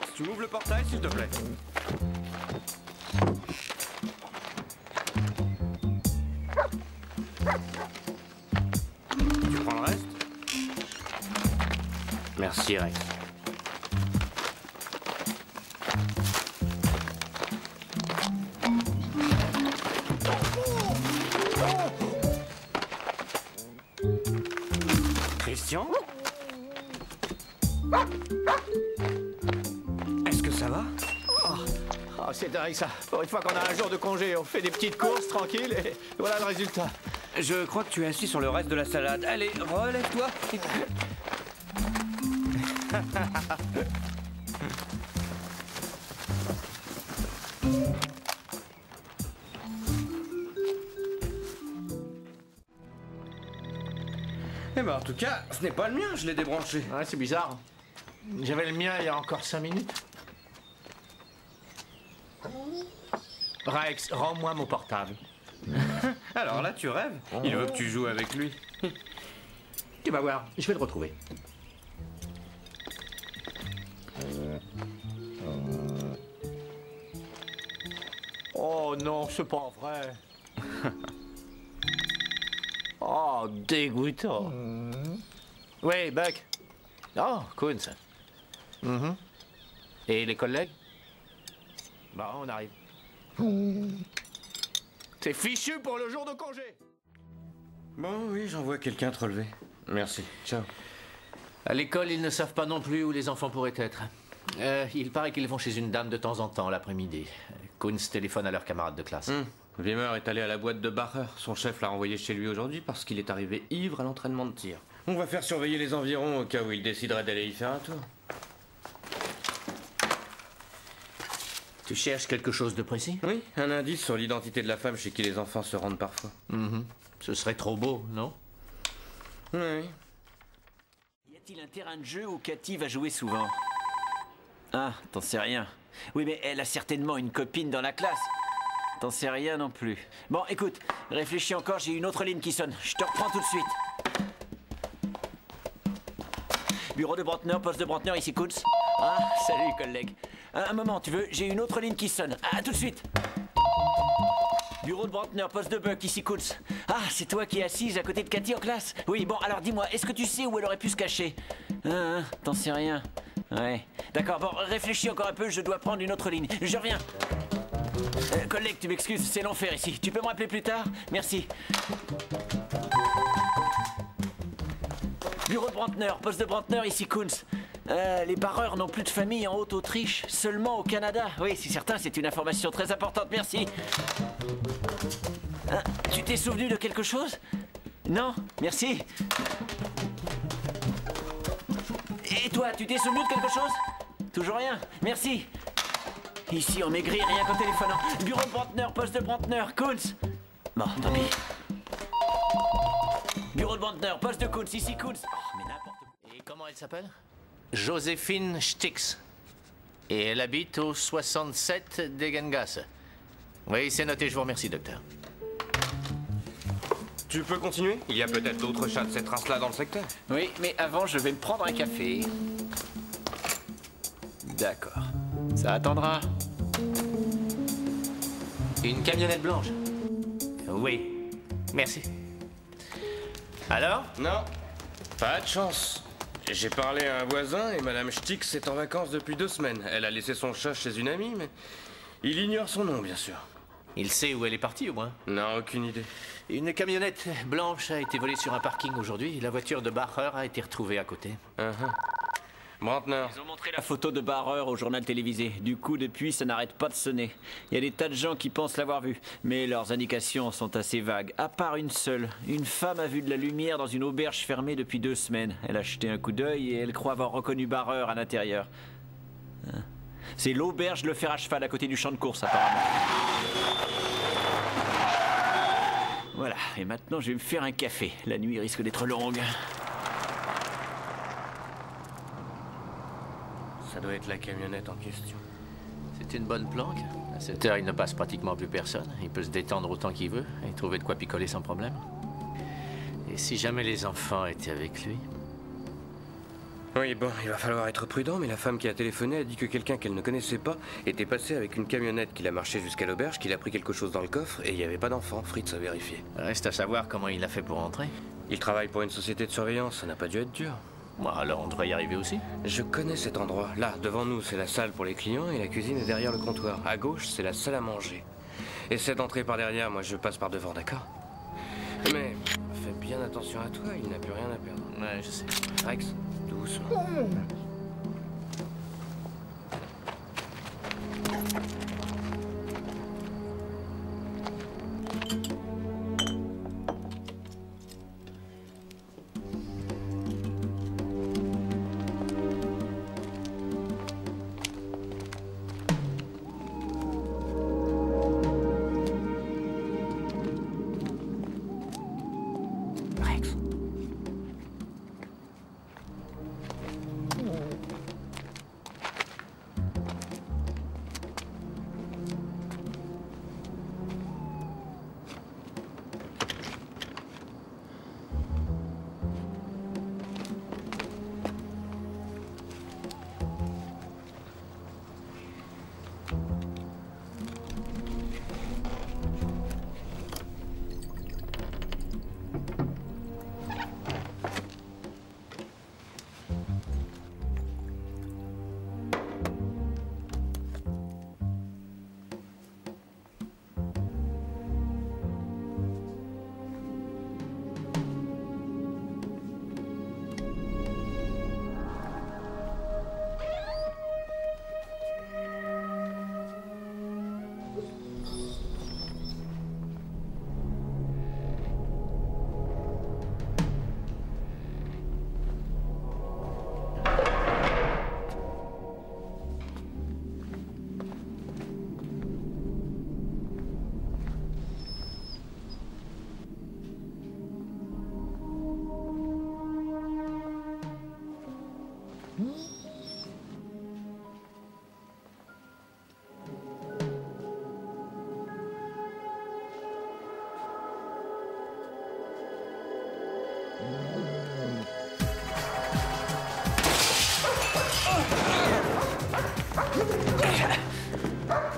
Rex, tu m'ouvres le portail, s'il te plaît. Tu prends le reste? Merci, Rex. Christian? Est-ce que ça va? Oh, c'est dingue ça. Pour une fois qu'on a un jour de congé, on fait des petites courses tranquilles et voilà le résultat. Je crois que tu es assis sur le reste de la salade. Allez, relève-toi. Eh ben en tout cas, ce n'est pas le mien, je l'ai débranché. Ouais, c'est bizarre. J'avais le mien il y a encore 5 minutes. Rex, rends-moi mon portable. Alors là, tu rêves. Il veut que tu joues avec lui. Tu vas voir, je vais le retrouver. Oh non, c'est pas vrai. Oh, dégoûtant. Oui, Buck. Oh, Kunz. Et les collègues? Bah, on arrive. C'est fichu pour le jour de congé. Bon, oui, j'envoie quelqu'un te relever. Merci. Ciao. À l'école, ils ne savent pas non plus où les enfants pourraient être. Il paraît qu'ils vont chez une dame de temps en temps l'après-midi. Kunz téléphone à leurs camarades de classe. Wimmer est allé à la boîte de Barreur. Son chef l'a renvoyé chez lui aujourd'hui parce qu'il est arrivé ivre à l'entraînement de tir. On va faire surveiller les environs au cas où il déciderait d'aller y faire un tour. Tu cherches quelque chose de précis? Oui, un indice sur l'identité de la femme chez qui les enfants se rendent parfois. Ce serait trop beau, non? Oui. Y a-t-il un terrain de jeu où Cathy va jouer souvent? Ah, t'en sais rien. Oui, mais elle a certainement une copine dans la classe. T'en sais rien non plus. Bon, écoute, réfléchis encore, j'ai une autre ligne qui sonne. Je te reprends tout de suite. Bureau de Brandtner, poste de Brandtner, ici Koots. Ah, salut collègue. Un moment, tu veux, j'ai une autre ligne qui sonne. Ah, tout de suite. Bureau de Brandtner, poste de Buck, ici Koots. Ah, c'est toi qui es assise à côté de Cathy en classe? Oui, bon, alors dis-moi, est-ce que tu sais où elle aurait pu se cacher? T'en sais rien. Ouais. D'accord, bon, réfléchis encore un peu, je dois prendre une autre ligne. Je reviens. Collègue, tu m'excuses, c'est l'enfer ici. Tu peux me rappeler plus tard? Merci. Bureau de Brandtner, poste de Brandtner, ici Kunz. Les barreurs n'ont plus de famille en Haute-Autriche, seulement au Canada. Oui, c'est certain, c'est une information très importante, merci. Tu t'es souvenu de quelque chose? Non? Merci. Et toi, tu t'es souvenu de quelque chose? Toujours rien? Merci. Ici, on maigrit rien qu'en téléphonant. Bureau de Brandtner, poste de Brandtner, Kunz. Bon, tant pis. Bureau de Brandtner, poste de Kunz, ici Kunz. Oh, mais n'importe quoi. Et comment elle s'appelle? Joséphine Stix. Et elle habite au 67 des Gengas. Oui, c'est noté, je vous remercie, docteur. Tu peux continuer? Il y a peut-être d'autres chats de cette race-là dans le secteur. Oui, mais avant, je vais me prendre un café. D'accord. Ça attendra. Une camionnette blanche? Oui. Merci. Alors? Non. Pas de chance. J'ai parlé à un voisin et Madame Stix est en vacances depuis 2 semaines. Elle a laissé son chat chez une amie, mais il ignore son nom, bien sûr. Il sait où elle est partie, au moins? Non, aucune idée. Une camionnette blanche a été volée sur un parking aujourd'hui. La voiture de Barreur a été retrouvée à côté. Brandtner. Ils ont montré la photo de Barreur au journal télévisé. Du coup, depuis, ça n'arrête pas de sonner. Il y a des tas de gens qui pensent l'avoir vu, mais leurs indications sont assez vagues, à part une seule. Une femme a vu de la lumière dans une auberge fermée depuis 2 semaines. Elle a jeté un coup d'œil et elle croit avoir reconnu Barreur à l'intérieur. C'est l'auberge Le Fer à Cheval, à côté du champ de course, apparemment. Voilà, et maintenant, je vais me faire un café. La nuit risque d'être longue. Ça doit être la camionnette en question. C'est une bonne planque. À cette heure, il ne passe pratiquement plus personne. Il peut se détendre autant qu'il veut et trouver de quoi picoler sans problème. Et si jamais les enfants étaient avec lui? Oui, bon, il va falloir être prudent, mais la femme qui a téléphoné a dit que quelqu'un qu'elle ne connaissait pas était passé avec une camionnette qu'il a marché jusqu'à l'auberge, qu'il a pris quelque chose dans le coffre et il n'y avait pas d'enfant. Fritz a vérifié. Reste à savoir comment il a fait pour rentrer. Il travaille pour une société de surveillance, ça n'a pas dû être dur. Bah alors on devrait y arriver aussi. Je connais cet endroit. Là, devant nous, c'est la salle pour les clients et la cuisine est derrière le comptoir. À gauche, c'est la salle à manger. Essaie d'entrer par derrière, moi je passe par devant, d'accord? Mais fais bien attention à toi, il n'a plus rien à perdre. Ouais, je sais. Rex, doucement.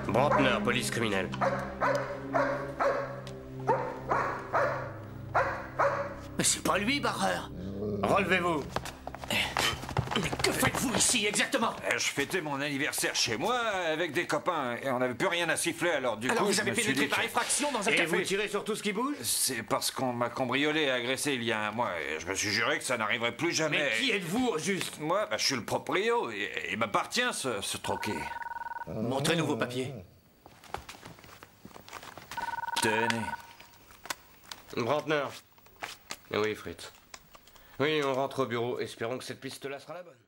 Brandtner, police criminelle. Mais c'est pas lui, Barreur. Relevez-vous. Mais que faites-vous ici, exactement? Je fêtais mon anniversaire chez moi avec des copains et on n'avait plus rien à siffler, alors du coup, vous avez pénétré par effraction dans un café? Et vous tirez sur tout ce qui bouge? C'est parce qu'on m'a cambriolé et agressé il y a un mois et je me suis juré que ça n'arriverait plus jamais. Mais qui êtes-vous, au juste? Moi, je suis le proprio et il m'appartient, ce troquet. Montrez-nous vos papiers. Tenez. Brandtner. Oui, Fritz. Oui, on rentre au bureau. Espérons que cette piste-là sera la bonne.